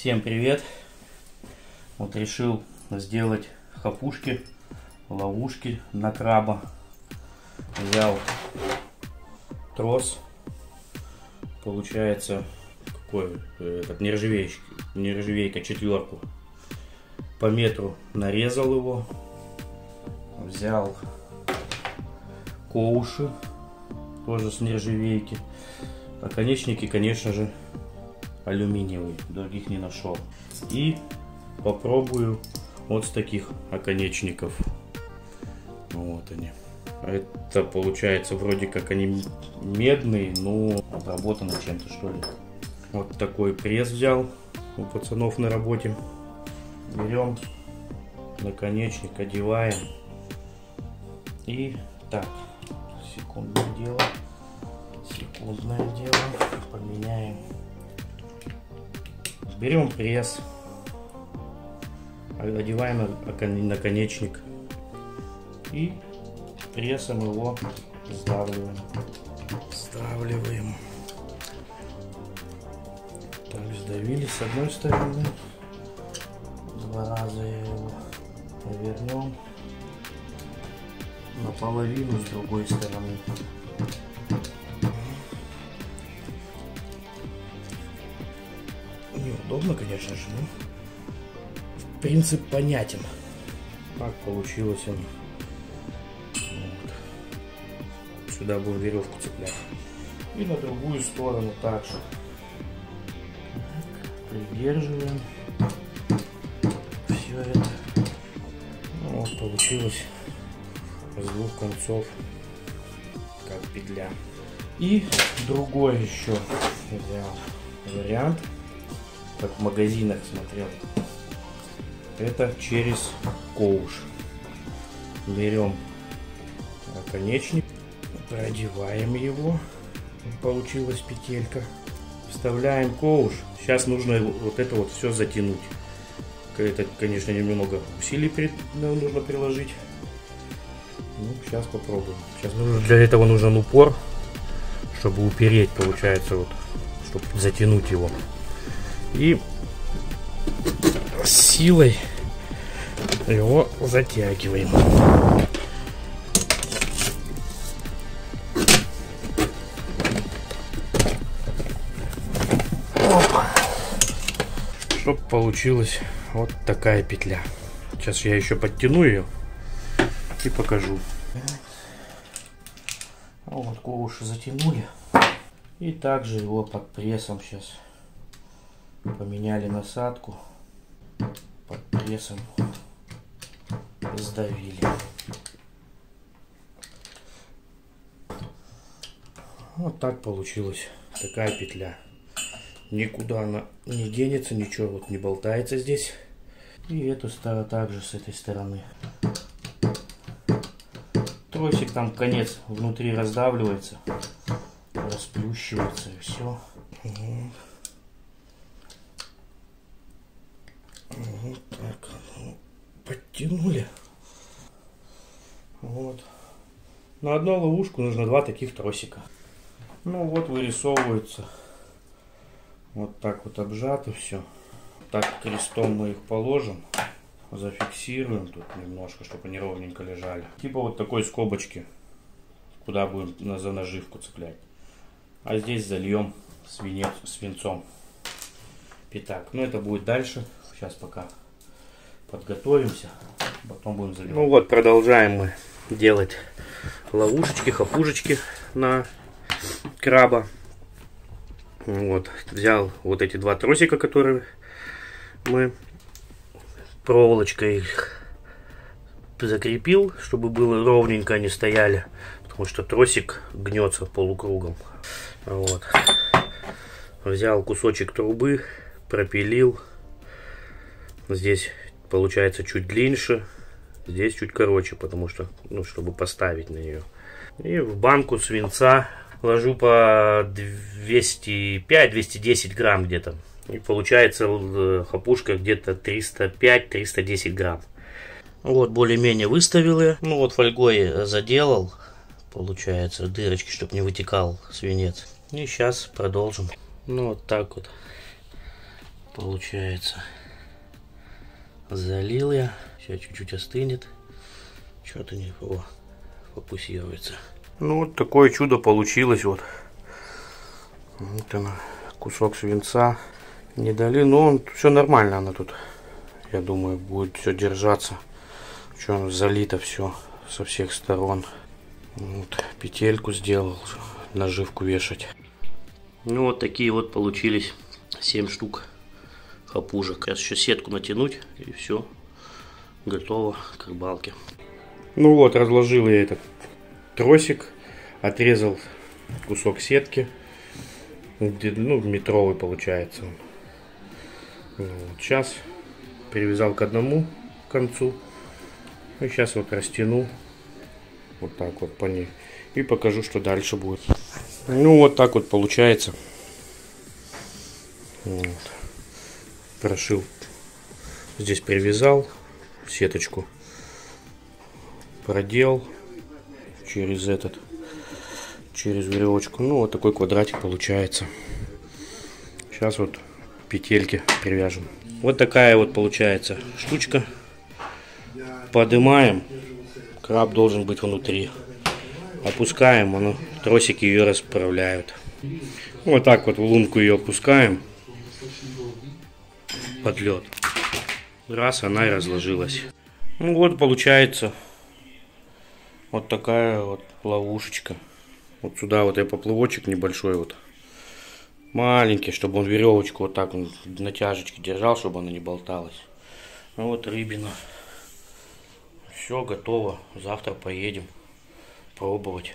Всем привет! Вот решил сделать хапушки, ловушки на краба. Взял трос, получается какой этот нержавейка четверку, по метру нарезал его, взял коуши тоже с нержавейки, наконечники, конечно же, алюминиевый, других не нашел. И попробую вот с таких оконечников. Вот они. Это получается вроде как они медные, но обработаны чем-то, что ли. Вот такой пресс взял у пацанов на работе. Берем наконечник, одеваем. И так, секундное дело, поменяем. Берем пресс, одеваем наконечник и прессом его сдавливаем. Так, сдавили с одной стороны, два раза его повернем наполовину с другой стороны. Неудобно, конечно же, но принцип понятен. Так получилось он. Вот. Сюда будем веревку цеплять. И на другую сторону также. Так, придерживаем все это. Ну, вот получилось с двух концов как петля. И другой еще взял вариант, как в магазинах смотрел, это через коуш. Берем наконечник, продеваем его, получилась петелька, вставляем коуш. Сейчас нужно вот это вот все затянуть. Это, конечно, немного усилий нужно приложить. Ну, сейчас попробуем. Сейчас для этого нужен упор, чтобы упереть, получается, вот, чтобы затянуть его. И силой его затягиваем. Чтоб получилась вот такая петля. Сейчас я еще подтяну ее и покажу. Вот коуши затянули. И также его под прессом сейчас. Поменяли насадку, под прессом сдавили. Вот так получилась такая петля. Никуда она не денется, ничего вот не болтается здесь. И эту сторону также с этой стороны. Тросик там конец внутри раздавливается, расплющивается и все. Вот так, ну, подтянули. Вот. На одну ловушку нужно два таких тросика. Ну вот вырисовываются. Вот так вот обжато все. Так крестом мы их положим. Зафиксируем тут немножко, чтобы они ровненько лежали. Типа вот такой скобочки, куда будем за наживку цеплять. А здесь зальем свинцом пятак. Ну это будет дальше. Сейчас пока подготовимся, потом будем заливать. Ну вот, продолжаем мы делать ловушечки, хапушечки на краба. Вот, взял вот эти два тросика, которые мы проволочкой их закрепил, чтобы было ровненько они стояли, потому что тросик гнется полукругом. Вот. Взял кусочек трубы, пропилил. Здесь получается чуть длиннее, здесь чуть короче, потому что, ну, чтобы поставить на нее. И в банку свинца ложу по 205-210 грамм где-то. И получается хапушка где-то 305-310 грамм. Вот более-менее выставил я. Ну вот фольгой заделал, получается, дырочки, чтобы не вытекал свинец. И сейчас продолжим. Ну вот так вот. получается. Залил я. Сейчас чуть-чуть остынет. Что-то не фокусируется. Ну вот такое чудо получилось. Вот, вот она, кусок свинца. Не дали, но он, все нормально, она тут, я думаю, будет все держаться. Что залито все со всех сторон. Вот, петельку сделал, наживку вешать. Ну вот такие вот получились 7 штук хапужек. Сейчас еще сетку натянуть, и все готово к рыбалке. Ну вот, разложил я этот тросик, отрезал кусок сетки, ну, метровый получается. Вот, сейчас привязал к одному концу, и сейчас вот растяну вот так вот по ней и покажу, что дальше будет. Ну вот так вот получается. Вот. Прошил, здесь привязал сеточку, продел через этот, через веревочку. Ну вот такой квадратик получается. Сейчас вот петельки привяжем. Вот такая вот получается штучка. Поднимаем, краб должен быть внутри. Опускаем, оно, тросики ее расправляют. Вот так вот в лунку ее опускаем под лед. Раз, она и разложилась. Ну вот получается вот такая вот ловушечка. Вот сюда вот я поплавочек небольшой вот, маленький, чтобы он веревочку вот так он натяжечки держал, чтобы она не болталась. Ну вот рыбина. Все готово. Завтра поедем пробовать.